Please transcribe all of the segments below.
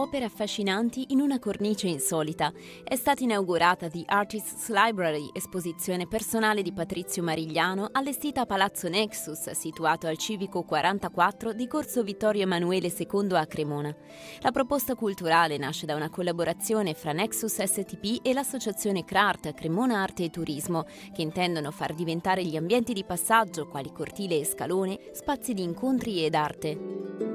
opere affascinanti in una cornice insolita. È stata inaugurata The Artist's Library, esposizione personale di Patrizio Marigliano, allestita a Palazzo Nexus, situato al civico 44 di Corso Vittorio Emanuele II a Cremona. La proposta culturale nasce da una collaborazione fra Nexus STP e l'associazione CRART Cremona Arte e Turismo, che intendono far diventare gli ambienti di passaggio, quali cortile e scalone, spazi di incontri ed arte.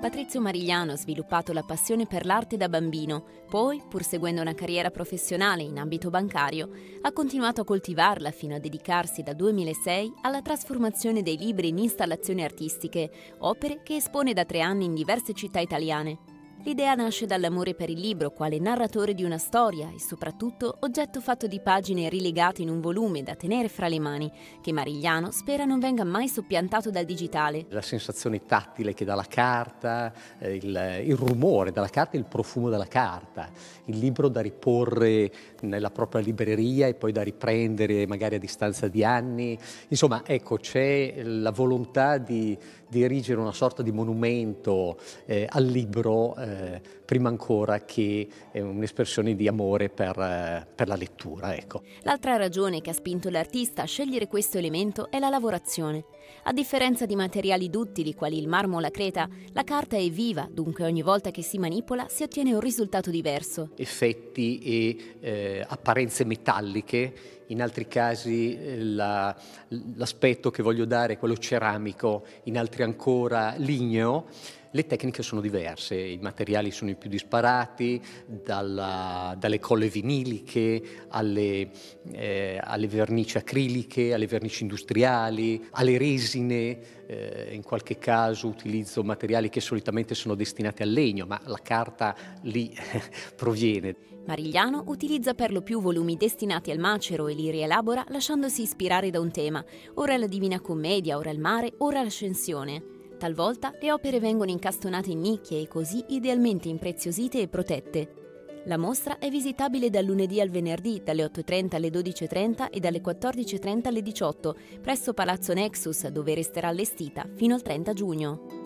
Patrizio Marigliano ha sviluppato la passione per l'arte da bambino, poi, pur seguendo una carriera professionale in ambito bancario, ha continuato a coltivarla fino a dedicarsi dal 2006 alla trasformazione dei libri in installazioni artistiche, opere che espone da 3 anni in diverse città italiane. L'idea nasce dall'amore per il libro quale narratore di una storia e soprattutto oggetto fatto di pagine rilegate in un volume da tenere fra le mani, che Marigliano spera non venga mai soppiantato dal digitale. La sensazione tattile che dà la carta, il rumore della carta e il profumo della carta, il libro da riporre nella propria libreria e poi da riprendere magari a distanza di anni. Insomma, ecco, c'è la volontà di erigere una sorta di monumento al libro, prima ancora che un'espressione di amore per la lettura. Ecco. L'altra ragione che ha spinto l'artista a scegliere questo elemento è la lavorazione. A differenza di materiali duttili quali il marmo o la creta, la carta è viva, dunque ogni volta che si manipola si ottiene un risultato diverso. Effetti e apparenze metalliche, in altri casi l'aspetto che voglio dare è quello ceramico, in altri ancora ligneo. Le tecniche sono diverse, i materiali sono i più disparati, dalle colle viniliche alle vernici acriliche, alle vernici industriali, alle resine, in qualche caso utilizzo materiali che solitamente sono destinati al legno, ma la carta lì proviene. Marigliano utilizza per lo più volumi destinati al macero e li rielabora lasciandosi ispirare da un tema, ora la Divina Commedia, ora il mare, ora l'Ascensione. Talvolta le opere vengono incastonate in nicchie e così idealmente impreziosite e protette. La mostra è visitabile dal lunedì al venerdì, dalle 8:30 alle 12:30 e dalle 14:30 alle 18, presso Palazzo Nexus, dove resterà allestita fino al 30 giugno.